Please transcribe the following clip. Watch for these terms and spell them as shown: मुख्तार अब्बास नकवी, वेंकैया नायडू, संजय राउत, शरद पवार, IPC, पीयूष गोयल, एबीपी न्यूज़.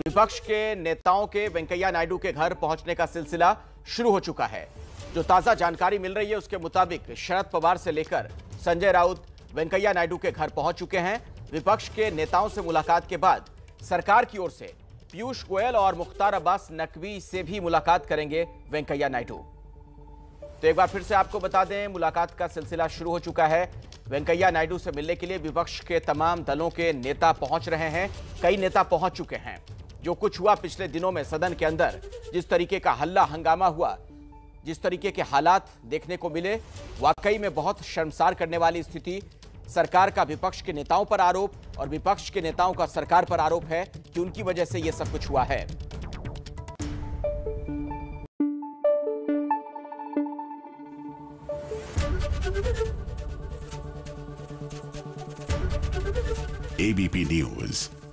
विपक्ष के नेताओं के वेंकैया नायडू के घर पहुंचने का सिलसिला शुरू हो चुका है। जो ताजा जानकारी मिल रही है उसके मुताबिक शरद पवार से लेकर संजय राउत वेंकैया नायडू के घर पहुंच चुके हैं। विपक्ष के नेताओं से मुलाकात के बाद सरकार की ओर से पीयूष गोयल और मुख्तार अब्बास नकवी से भी मुलाकात करेंगे वेंकैया नायडू। तो एक बार फिर से आपको बता दें, मुलाकात का सिलसिला शुरू हो चुका है। वेंकैया नायडू से मिलने के लिए विपक्ष के तमाम दलों के नेता पहुंच रहे हैं, कई नेता पहुंच चुके हैं। जो कुछ हुआ पिछले दिनों में सदन के अंदर, जिस तरीके का हल्ला हंगामा हुआ, जिस तरीके के हालात देखने को मिले, वाकई में बहुत शर्मसार करने वाली स्थिति। सरकार का विपक्ष के नेताओं पर आरोप और विपक्ष के नेताओं का सरकार पर आरोप है कि उनकी वजह से यह सब कुछ हुआ है। एबीपी न्यूज़